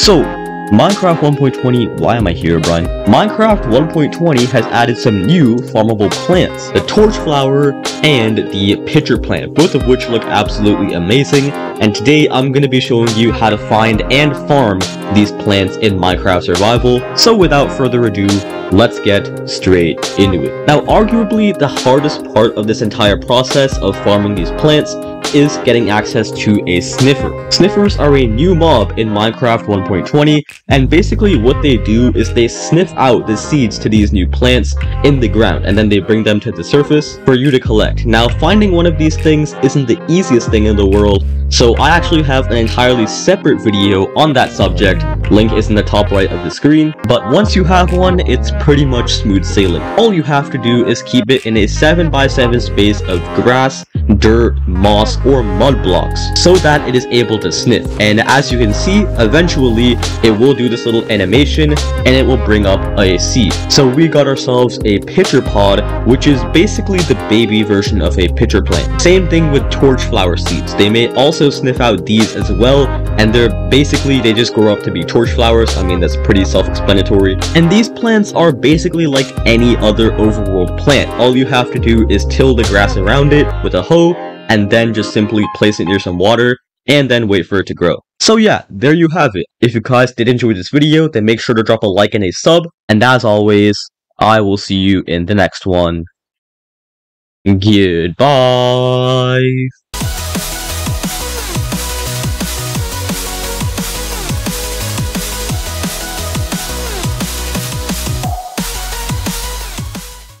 So, Minecraft 1.20, why am I here, Brian? Minecraft 1.20 has added some new farmable plants, the torch flower and the pitcher plant, both of which look absolutely amazing. And today I'm going to be showing you how to find and farm these plants in Minecraft Survival. So without further ado, let's get straight into it. Now, arguably the hardest part of this entire process of farming these plants is getting access to a sniffer. Sniffers are a new mob in Minecraft 1.20, and basically what they do is they sniff out the seeds to these new plants in the ground, and then they bring them to the surface for you to collect. Now, finding one of these things isn't the easiest thing in the world, so I actually have an entirely separate video on that subject. Link is in the top right of the screen. But once you have one, it's pretty much smooth sailing. All you have to do is keep it in a 7x7 space of grass, dirt, moss, or mud blocks so that it is able to sniff. And as you can see, eventually it will do this little animation and it will bring up a seed. So we got ourselves a pitcher pod, which is basically the baby version of a pitcher plant. Same thing with torch flower seeds. They may also sniff out these as well, and they just grow up to be torch flowers. I mean, that's pretty self-explanatory. And these plants are basically like any other overworld plant. All you have to do is till the grass around it with a hoe, and then just simply place it near some water and then wait for it to grow. So yeah, there you have it. If you guys did enjoy this video, then make sure to drop a like and a sub. And as always, I will see you in the next one. Goodbye.